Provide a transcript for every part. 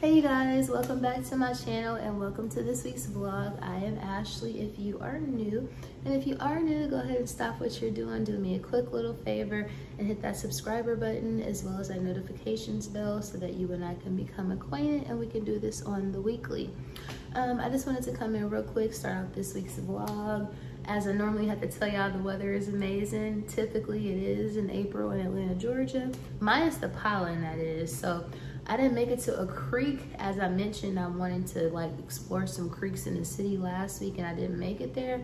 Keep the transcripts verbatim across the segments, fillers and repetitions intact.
Hey you guys, welcome back to my channel and welcome to this week's vlog. I am Ashley if you are new, and if you are new, go ahead and stop what you're doing, do me a quick little favor and hit that subscriber button as well as that notifications bell so that you and I can become acquainted and we can do this on the weekly. Um, I just wanted to come in real quick, start off this week's vlog. As I normally have to tell y'all, the weather is amazing. Typically it is in April in Atlanta, Georgia, minus the pollen that is. So I didn't make it to a creek. As I mentioned, I wanted to like explore some creeks in the city last week and I didn't make it there.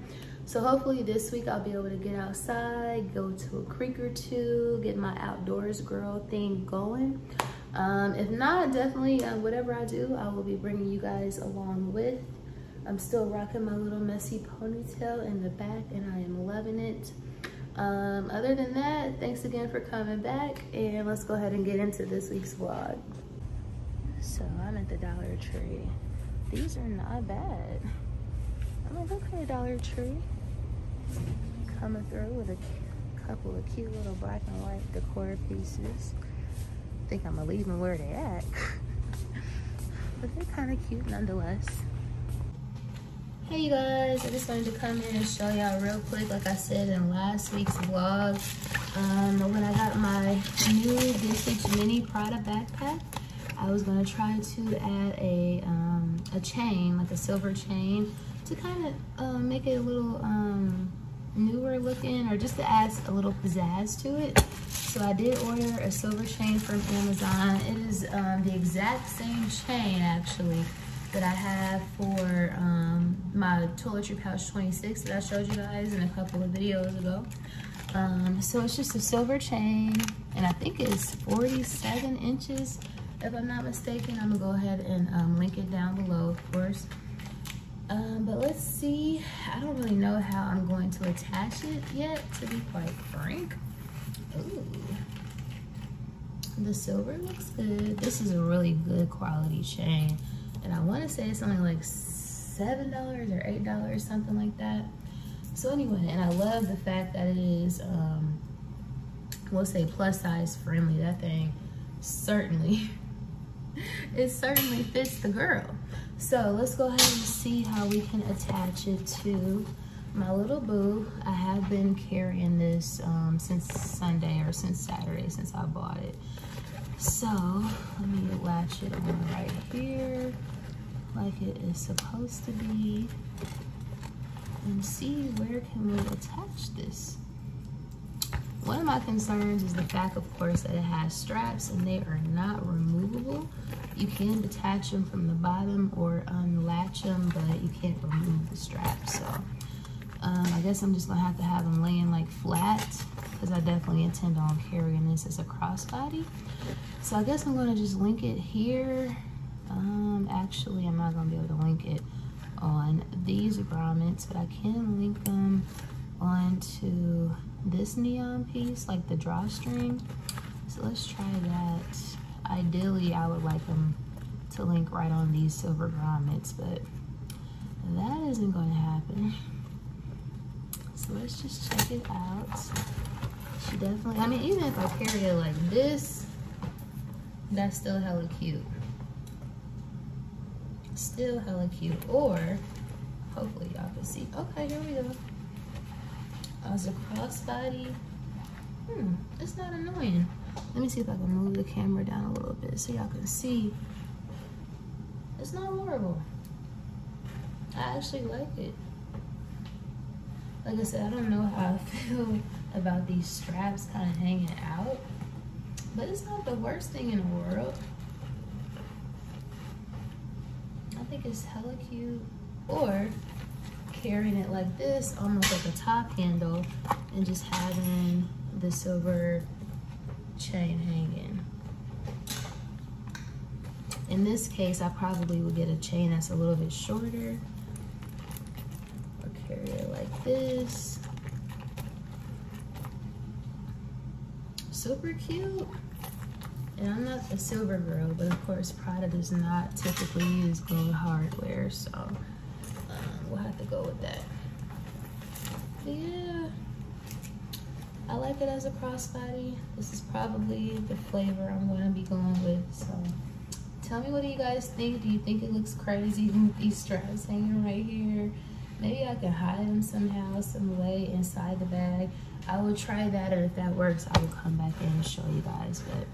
So hopefully this week I'll be able to get outside, go to a creek or two, get my outdoors girl thing going. Um, if not, definitely uh, whatever I do, I will be bringing you guys along with. I'm still rocking my little messy ponytail in the back and I am loving it. Um, other than that, thanks again for coming back and let's go ahead and get into this week's vlog. So I'm at the Dollar Tree. These are not bad. I'm like, okay, Dollar Tree. Coming through with a couple of cute little black and white decor pieces. I think I'm gonna leave them where they at. But they're kind of cute nonetheless. Hey you guys, I just wanted to come in and show y'all real quick, like I said in last week's vlog, um, when I got my new vintage mini Prada backpack, I was gonna try to add a, um, a chain, like a silver chain, to kind of uh, make it a little um, newer looking, or just to add a little pizzazz to it. So I did order a silver chain from Amazon. It is um, the exact same chain actually that I have for um, my toiletry pouch twenty-six that I showed you guys in a couple of videos ago. Um, so it's just a silver chain and I think it's forty-seven inches if I'm not mistaken. I'm gonna go ahead and um, link it down below of course. Um, but let's see, I don't really know how I'm going to attach it yet to be quite frank. Ooh. The silver looks good. This is a really good quality chain. And I want to say it's only like seven dollars or eight dollars, something like that. So anyway, and I love the fact that it is, um, we'll say plus size friendly. That thing certainly, it certainly fits the girl. So let's go ahead and see how we can attach it to my little boo. I have been carrying this um, since Sunday or since Saturday, since I bought it. So let me latch it on right here, like it is supposed to be, and see where can we attach this. One of my concerns is the fact, of course, that it has straps and they are not removable. You can detach them from the bottom or unlatch them, but you can't remove the straps. So um, I guess I'm just gonna have to have them laying like flat, because I definitely intend on carrying this as a crossbody. So I guess I'm gonna just link it here. Um, actually, I'm not gonna be able to link it on these grommets, but I can link them onto this neon piece, like the drawstring. So let's try that. Ideally, I would like them to link right on these silver grommets, but that isn't gonna happen. So let's just check it out. She definitely, I mean, even if I carried it like this, that's still hella cute. Still hella cute. Or, hopefully y'all can see. Okay, here we go. As a crossbody. Hmm, it's not annoying. Let me see if I can move the camera down a little bit so y'all can see. It's not horrible. I actually like it. Like I said, I don't know how I feel about these straps kind of hanging out, but it's not the worst thing in the world. I think it's hella cute. Or carrying it like this, almost like a top handle, and just having the silver chain hanging. In this case, I probably would get a chain that's a little bit shorter. Or carry it like this. Super cute. And I'm not a silver girl, but of course Prada does not typically use gold hardware, so um, we'll have to go with that. But yeah, I like it as a crossbody. This is probably the flavor I'm going to be going with, so Tell me, what do you guys think? Do you think it looks crazy with these straps hanging right here? Maybe I can hide them somehow, some way inside the bag. I will try that, or if that works, I will come back in and show you guys. But,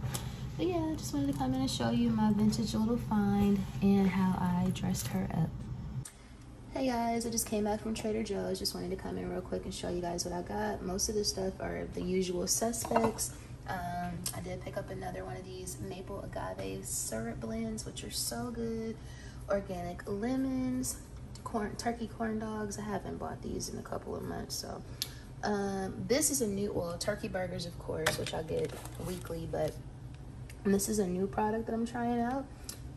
but yeah, I just wanted to come in and show you my vintage little find and how I dressed her up. Hey guys, I just came back from Trader Joe's. Just wanted to come in real quick and show you guys what I got. Most of the stuff are the usual suspects. Um, I did pick up another one of these maple agave syrup blends, which are so good. Organic lemons, corn, turkey corn dogs. I haven't bought these in a couple of months, so. Um, this is a new, well, turkey burgers, of course, which I get weekly, but this is a new product that I'm trying out,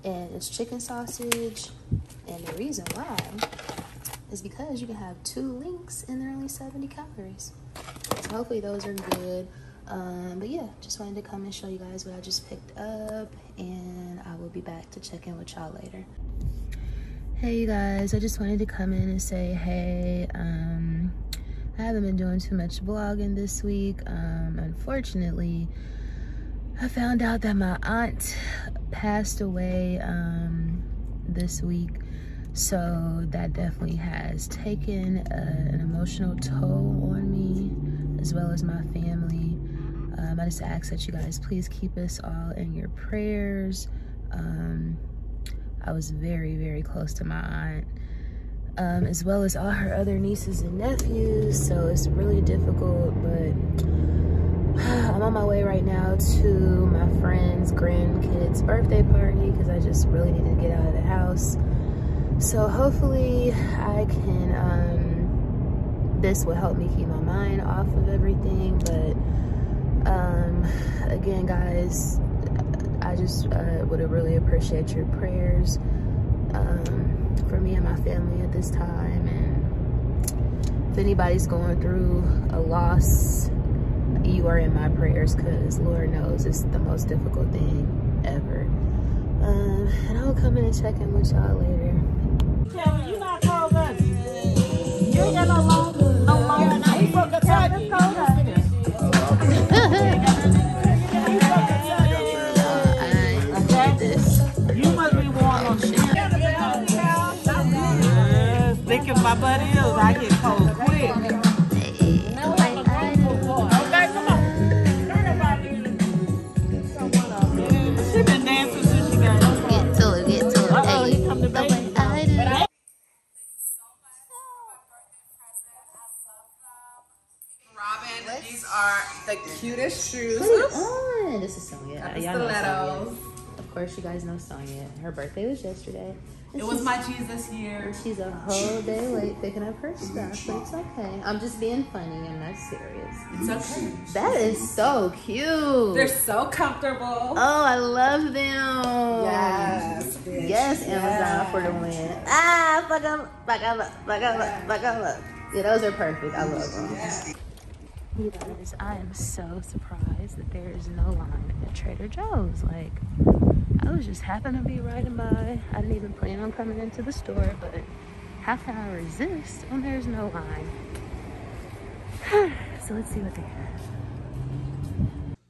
and it's chicken sausage. And the reason why is because you can have two links and they're only seventy calories. So hopefully those are good. Um, but yeah, just wanted to come and show you guys what I just picked up, and I will be back to check in with y'all later. Hey you guys, I just wanted to come in and say, hey, um, I haven't been doing too much vlogging this week. Um, unfortunately, I found out that my aunt passed away um, this week. So that definitely has taken a, an emotional toll on me as well as my family. Um, I just ask that you guys please keep us all in your prayers. Um, I was very, very close to my aunt, um, as well as all her other nieces and nephews. So it's really difficult, but I'm on my way right now to my friend's grandkid's birthday party because I just really need to get out of the house. So hopefully I can, um, this will help me keep my mind off of everything. But um, again, guys, I just uh, would really appreciate your prayers um, for me and my family at this time. And if anybody's going through a loss, you are in my prayers, because Lord knows it's the most difficult thing ever. Um, and I'll come in and check in with y'all later. Kelly, you gotta call us. You ain't got no long, no long night. You broke a tie, just call us. I hate this. You must be warm on shit. Yes, thinking my buddy is, I get cold quick. The cutest shoes. Put it on. This is Sonya. The stilettos. Of course, you guys know Sonya. Her birthday was yesterday. It's it was my Jesus year. She's a whole day late picking up her stuff, but it's okay. I'm just being funny and not serious. It's okay. That is so cute. They're so comfortable. Oh, I love them. Yes. Bitch. Yes, Amazon yes. for the win. Ah, fuck them. Fuck them up. Fuck them up. Fuck them up. Yeah, those are perfect. I love them. Yeah. You guys, I am so surprised that there is no line at Trader Joe's. Like, I was just happened to be riding by. I didn't even plan on coming into the store, but how can I resist when there's no line? So let's see what they have.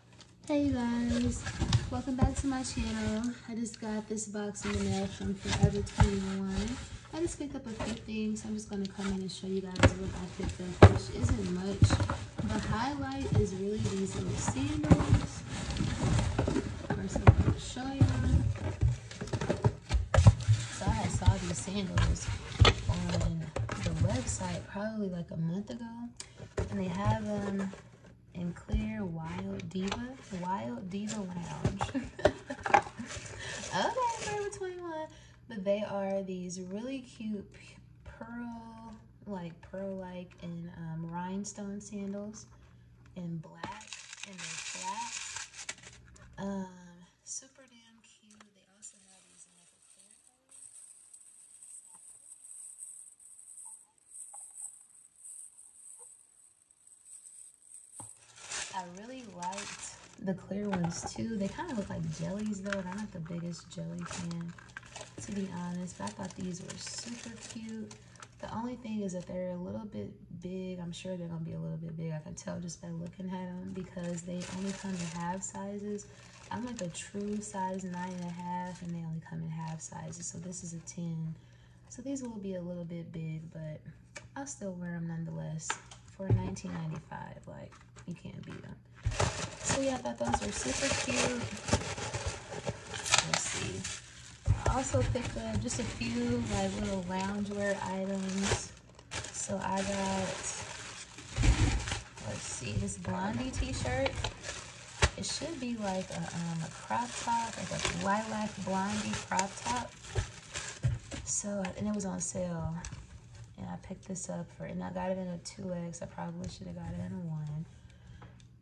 Hey you guys, welcome back to my channel. I just got this box in the mail from Forever twenty-one. I just picked up a few things. I'm just gonna come in and show you guys what I picked up, which isn't much. The highlight is really these little sandals. First, I'm gonna show you. So I had saw these sandals on the website probably like a month ago, and they have them um, in clear Wild Diva, Wild Diva Lounge. Okay, Forever twenty-one. But they are these really cute pearl, like pearl-like and um, rhinestone sandals in black, and they're flat. Um, super damn cute. They also have these in like a clear color. I really liked the clear ones too. They kind of look like jellies though, and I'm not the biggest jelly fan, to be honest, but I thought these were super cute. The only thing is that they're a little bit big. I'm sure they're gonna be a little bit big. I can tell just by looking at them, because they only come in half sizes. I'm like a true size nine and a half, and they only sizes, so this is a ten. So these will be a little bit big, but I'll still wear them nonetheless for nineteen ninety-five. Like, you can't beat them. So yeah, I thought those were super cute. Let's see. I also picked up just a few like little loungewear items. So I got, let's see, this Blondie t-shirt. It should be like a, um, a crop top, like a lilac Blondie crop top. So, and it was on sale. And I picked this up for, and I got it in a two X. I probably should have got it in a one.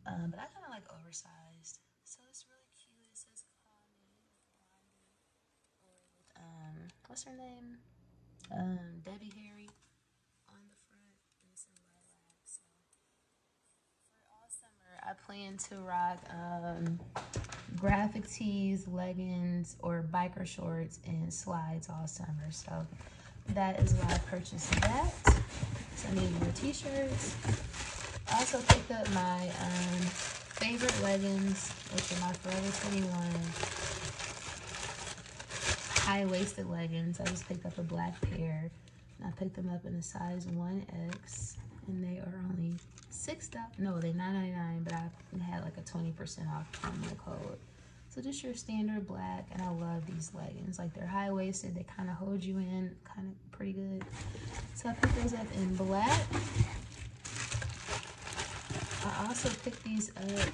Um, but I kind of like oversized. So it's really cute. It says Blondie. Um, what's her name? Um, Debbie Harry. I plan to rock um, graphic tees, leggings, or biker shorts and slides all summer. So that is why I purchased that. So I need more t-shirts. I also picked up my um, favorite leggings, which are my Forever twenty-one high-waisted leggings. I just picked up a black pair. And I picked them up in a size one X. And they are only six dollars. No, they're nine ninety-nine, but I had like a twenty percent off promo code. So just your standard black, and I love these leggings. Like, they're high-waisted. They kind of hold you in kind of pretty good. So I picked those up in black. I also picked these up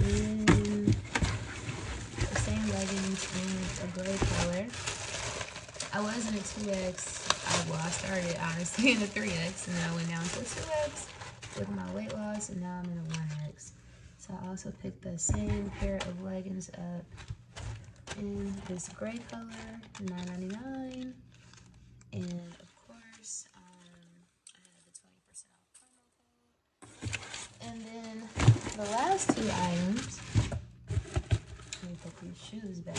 in the same leggings in a gray color. I was in a two X. Well, I started honestly in a three X, and then I went down to a two X with my weight loss, and now I'm in a one X. So I also picked the same pair of leggings up in this gray color, nine ninety-nine, and of course um, I have the twenty percent off promo code. And then the last two items, let me put these shoes back.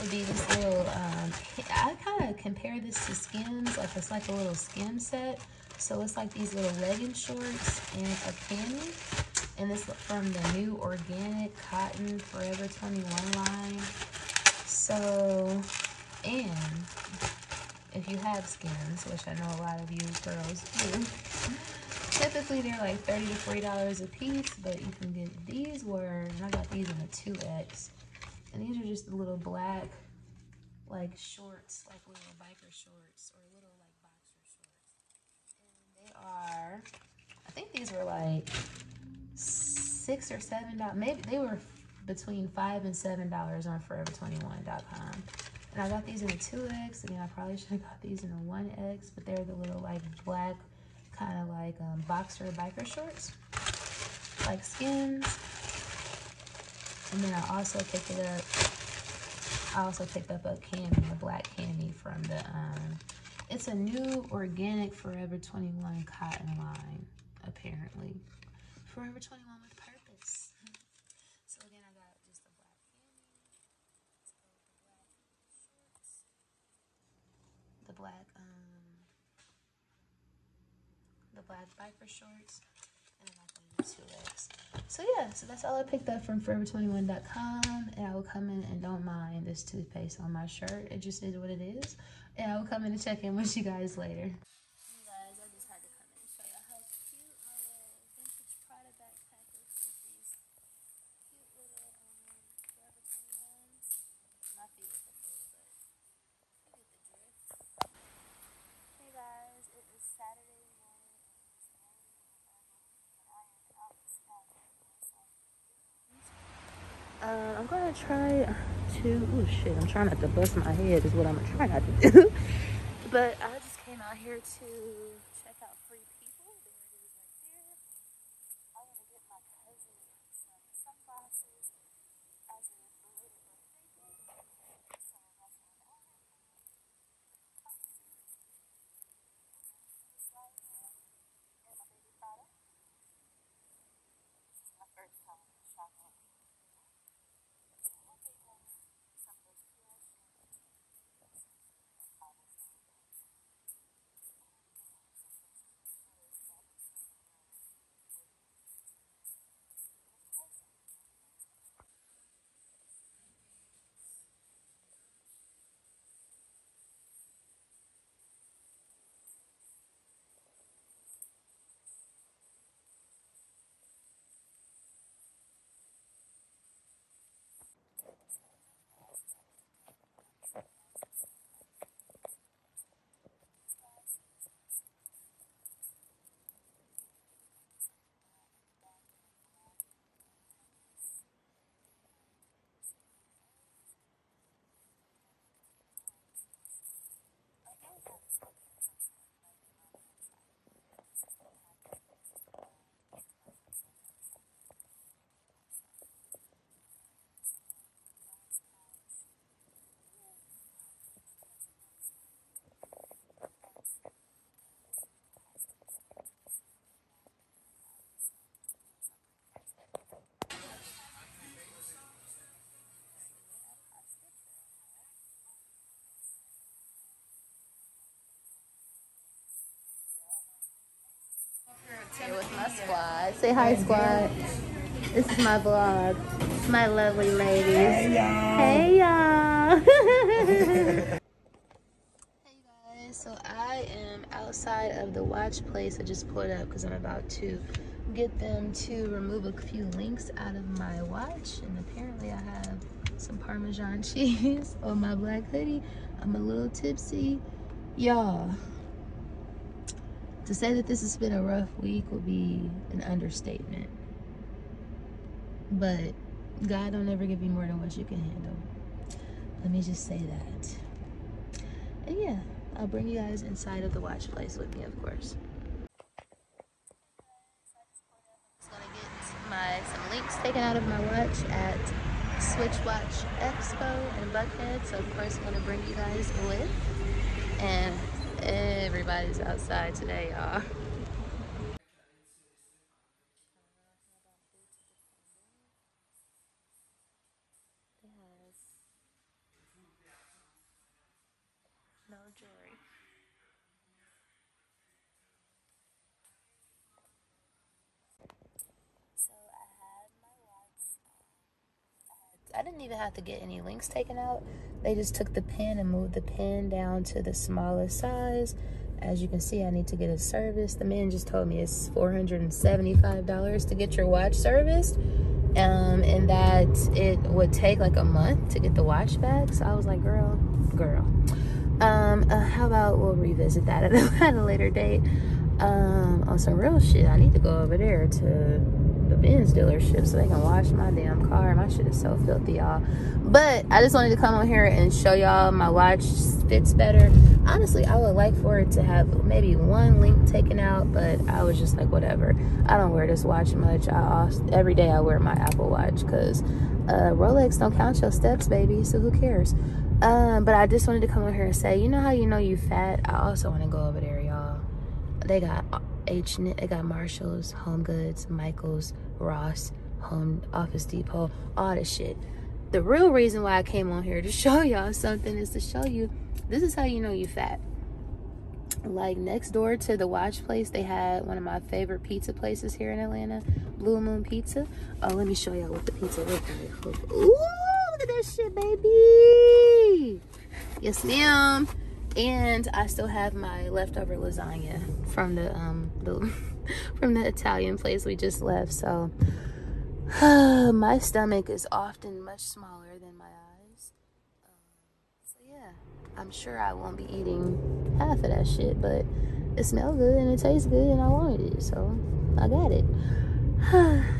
Would be this little, um, I kind of compare this to Skims, like it's like a little skim set. So it's like these little legging shorts and a panty. And this from the new organic cotton Forever twenty-one line. So, and if you have Skims, which I know a lot of you girls do, typically they're like thirty to forty dollars a piece, but you can get these were, and I got these in a two X. And these are just the little black, like, shorts, like little biker shorts or little, like, boxer shorts. And they are, I think these were, like, six or seven dollars. Maybe they were between five and seven dollars on Forever twenty-one dot com. And I got these in a two X. Again, I probably should have got these in a one X, but they're the little, like, black kind of, like, um, boxer biker shorts, like Skims. And then I also picked it up, I also picked up a cami, a black cami from the, um, it's a new organic Forever twenty-one cotton line, apparently. Forever twenty-one with purpose. So again, I got just a black cami, the black, um, the black biker shorts, and then I got the two X. So yeah, so that's all I picked up from Forever twenty-one dot com, and I will come in and don't mind this toothpaste on my shirt. It just is what it is, and I will come in and check in with you guys later. Hey guys, I just had to come in and show you how cute my little vintage Prada backpack looks with these cute little um, Forever twenty-ones. My feet look cool, but you get the drift. Hey guys, it is Saturday morning. Uh, I'm gonna try to, oh shit, I'm trying not to bust my head is what I'm gonna try not to do. But I just came out here to check out Free People. There it is right there. I wanna get my cousin some sunglasses as a related birthday gift. So that's what I ordered. This right here is my baby Prada. This is my first time shopping. squad. Say hi, squad. This is my vlog. My lovely ladies. Hey, y'all. Hey, y'all. Hey, guys. So I am outside of the watch place. I just pulled up because I'm about to get them to remove a few links out of my watch. And apparently I have some Parmesan cheese on my black hoodie. I'm a little tipsy. Y'all, to say that this has been a rough week would be an understatement. But God don't ever give you more than what you can handle. Let me just say that. And yeah, I'll bring you guys inside of the watch place with me, of course. I'm just gonna get my some links taken out of my watch at Switch Watch Expo in Buckhead. So of course I'm gonna bring you guys with. And everybody's outside today, y'all. I didn't even have to get any links taken out. They just took the pin and moved the pin down to the smallest size. As you can see, I need to get it serviced. The man just told me it's four hundred seventy-five dollars to get your watch serviced, um, and that it would take like a month to get the watch back. So I was like, girl, girl. Um, uh, how about we'll revisit that at a, at a later date. Um, on some real shit, I need to go over there to the Benz dealership so they can wash my damn car. My shit is so filthy, y'all. But I just wanted to come on here and show y'all my watch fits better. Honestly, I would like for it to have maybe one link taken out, but I was just like, whatever. I don't wear this watch much. I every day I wear my Apple Watch because uh, Rolex don't count your steps, baby. So who cares? Um, but I just wanted to come on here and say, you know how you know you fat? I also want to go over there, y'all. They got H, I got Marshalls, Home Goods, Michaels, Ross, Home Office Depot, all this shit. The real reason why I came on here to show y'all something is to show you this is how you know you fat. Like next door to the watch place, they had one of my favorite pizza places here in Atlanta, Blue Moon Pizza. Oh, let me show y'all what the pizza looked like. Ooh, look at that shit, baby. Yes, ma'am. And I still have my leftover lasagna from the um the, from the Italian place we just left. So my stomach is often much smaller than my eyes. Um, so yeah, I'm sure I won't be eating half of that shit, but it smells good and it tastes good, and I wanted it, so I got it.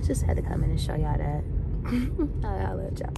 Just had to come in and show y'all that. I love y'all.